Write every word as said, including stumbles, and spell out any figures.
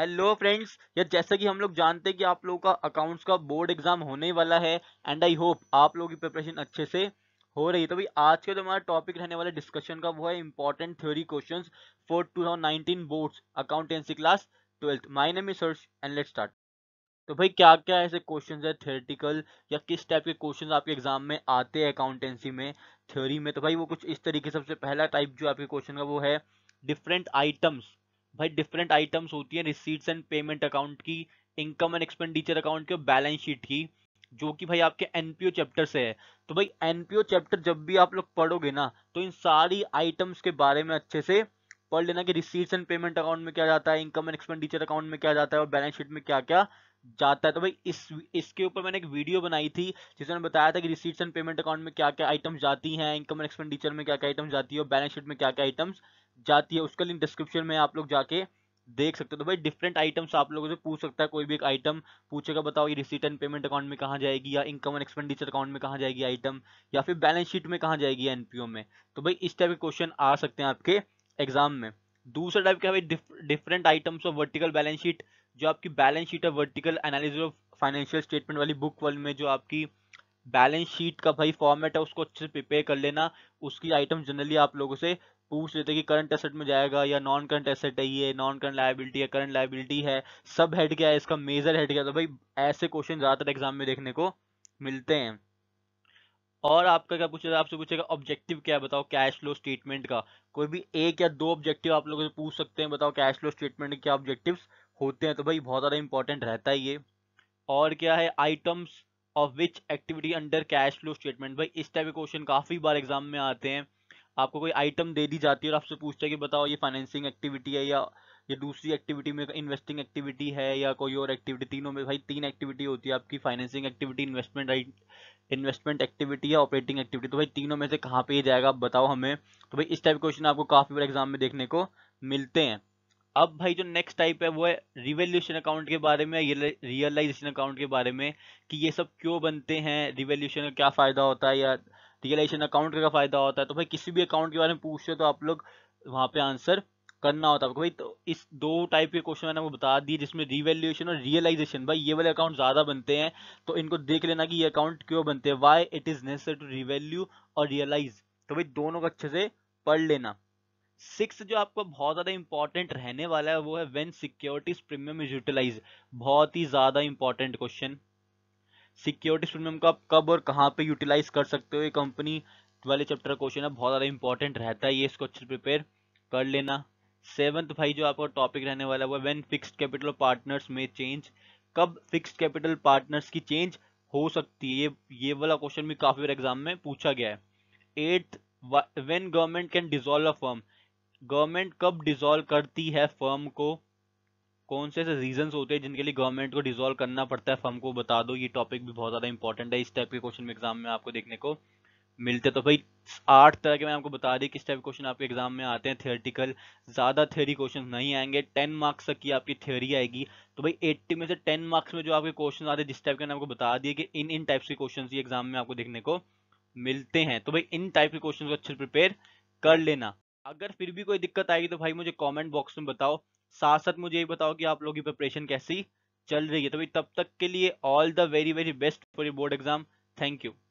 Hello friends, ये जैसे कि हम लोग जानते हैं कि आप लोगों का अकाउंट्स का बोर्ड एग्जाम होने वाला है एंड आई होप आप लोगों की प्रिपरेशन अच्छे से हो रही है। तो भाई आज का जो हमारा टॉपिक रहने वाला डिस्कशन का वो है important theory questions for two thousand nineteen boards accountancy class twelfth. My name is search and let's start. तो भाई क्या क्या ऐसे क्वेश्चंस है थ्योरेटिकल या किस टाइप के क्वेश्चंस आपके एग्जाम में आते हैं अकाउंटेंसी में थ्योरी में, तो भाई वो कुछ इस तरीके। सबसे पहला टाइप जो आपके क्वेश्चन का वो है डिफरेंट आइटम्स। भाई डिफरेंट आइटम्स होती हैं रिसीट्स एंड पेमेंट अकाउंट की, इनकम एंड एक्सपेंडिचर अकाउंट की, बैलेंस शीट की, जो कि भाई आपके एनपीओ चैप्टर से है। तो भाई एनपीओ चैप्टर जब भी आप लोग पढ़ोगे ना तो इन सारी आइटम्स के बारे में अच्छे से पढ़ लेना कि रिसीट्स एंड पेमेंट अकाउंट में क्या जाता है, इनकम एंड एक्सपेंडिचर अकाउंट में क्या जाता है और बैलेंस शीट में क्या क्या जाता है। तो भाई इस इसके ऊपर मैंने एक वीडियो बनाई थी जिसमें बताया था कि रिसीट्स एंड पेमेंट अकाउंट में क्या क्या आइटम्स जाती हैं, इनकम एंड एक्सपेंडिचर में क्या क्या आइटम्स जाती है और बैलेंस शीट में क्या क्या आइटम्स जाती है। उसका लिंक डिस्क्रिप्शन में आप लोग जाके देख सकते हो। तो भाई डिफरेंट आइटम्स आप लोगों से पूछ सकता है, कोई भी एक आइटम पूछेगा बताओ ये रिसीट एंड पेमेंट अकाउंट में कहाँ जाएगी या इनकम एंड एक्सपेंडिचर अकाउंट में कहाँ जाएगी आइटम, या फिर बैलेंस शीट में कहाँ जाएगी एनपीओ में। तो भाई इस टाइप के क्वेश्चन आ सकते हैं आपके एग्जाम में। दूसरा टाइप क्या है भाई different items of vertical balance sheet, जो आपकी बैलेंस शीट है vertical analysis of financial statement वाली बुक वाली में जो आपकी बैलेंस शीट का भाई फॉर्मेट है उसको अच्छे से प्रिपेयर कर लेना। उसकी आइटम जनरली आप लोगों से पूछ लेते हैं कि करंट एसेट में जाएगा या नॉन करंट एसेट है, ये नॉन करंट लायबिलिटी है, करंट लायबिलिटी है, सब हेड क्या है इसका, मेजर हेड क्या है। तो भाई ऐसे क्वेश्चन ज़्यादातर एग्जाम में देखने को मिलते हैं। और आपका क्या पूछेगा, आपसे पूछेगा ऑब्जेक्टिव क्या है बताओ कैश फ्लो स्टेटमेंट का, कोई भी एक या दो ऑब्जेक्टिव आप लोगों से पूछ सकते हैं बताओ कैश फ्लो स्टेटमेंट के क्या ऑब्जेक्टिव्स होते हैं। तो भाई बहुत ज़्यादा इंपॉर्टेंट रहता है ये। और क्या है items of which activity under cash flow statement. भाई इस टाइप के क्वेश्चन काफ़ी बार एग्जाम में आते हैं। आपको कोई आइटम दे दी जाती है और आपसे पूछते हैं कि बताओ ये फाइनेंसिंग एक्टिविटी है या ये दूसरी एक्टिविटी में इन्वेस्टिंग एक्टिविटी है या कोई और एक्टिविटी, तीनों में भाई तीन एक्टिविटी होती है आपकी, financing activity, investment investment activity या ऑपरेटिंग एक्टिविटी। तो भाई तीनों में से कहाँ पे जाएगा आप बताओ हमें। तो भाई इस टाइप के क्वेश्चन आपको काफ़ी बार एग्जाम में देखने को मिलते हैं। अब भाई जो नेक्स्ट टाइप है वो है रिवैल्यूएशन अकाउंट के बारे में, रियलाइजेशन अकाउंट के बारे में कि ये सब क्यों बनते हैं, रिवैल्यूएशन का क्या फ़ायदा होता है या रियलाइजेशन अकाउंट का फ़ायदा होता है। तो भाई किसी भी अकाउंट के बारे में पूछते हो तो आप लोग वहाँ पे आंसर करना होता है भाई। तो इस दो टाइप के क्वेश्चन मैंने वो बता दिए जिसमें रिवैल्यूएशन और रियलाइजेशन, भाई ये वाले अकाउंट ज़्यादा बनते हैं तो इनको देख लेना कि ये अकाउंट क्यों बनते हैं, why it is necessary to revalue और रियलाइज। तो भाई दोनों को अच्छे से पढ़ लेना। सिक्स जो आपको बहुत ज़्यादा इंपॉर्टेंट रहने वाला है वो है when securities premium is utilise. बहुत ही ज़्यादा इंपॉर्टेंट क्वेश्चन, सिक्योरिटीज प्रीमियम का आप कब और कहाँ पे यूटिलाइज कर सकते हो, ये कंपनी वाले चैप्टर क्वेश्चन है, बहुत ज़्यादा इंपॉर्टेंट रहता है ये, इसको अच्छे से प्रिपेयर कर लेना। सेवन्थ भाई जो आपका टॉपिक रहने वाला है वो व्हेन फिक्स्ड कैपिटल पार्टनर्स में चेंज, कब फिक्स्ड कैपिटल पार्टनर्स की चेंज हो सकती है, ये ये वाला क्वेश्चन भी काफ़ी बार एग्जाम में पूछा गया है। Eighth when government can dissolve a firm, government कब डिसॉल्व करती है फर्म को, कौन से ऐसे रीजंस होते हैं जिनके लिए गवर्नमेंट को डिसॉल्व करना पड़ता है फर्म को, बता दो। ये टॉपिक भी बहुत ज़्यादा इंपॉर्टेंट है, इस टाइप के क्वेश्चन में एग्जाम में आपको देखने को मिलते हैं। तो भाई आठ तरह के मैंने आपको बता दिए किस टाइप के क्वेश्चन आपके एग्जाम में आते हैं थ्योरेटिकल, ज़्यादा थ्योरी क्वेश्चन नहीं आएंगे, टेन मार्क्स तक की आपकी थ्योरी आएगी। तो भाई एट्टी में से टेन मार्क्स में जो आपके क्वेश्चन आते हैं जिस टाइप के मैंने आपको बता दिए कि इन इन टाइप्स के क्वेश्चन ये एग्जाम में आपको देखने को मिलते हैं। तो भाई इन टाइप के क्वेश्चन को अच्छे से प्रिपेयर कर लेना। अगर फिर भी कोई दिक्कत आएगी तो भाई मुझे कमेंट बॉक्स में बताओ, साथ साथ मुझे ये बताओ कि आप लोगों की प्रिपरेशन कैसी चल रही है। तो भाई तब तक के लिए all the very very best for your board exam. Thank you.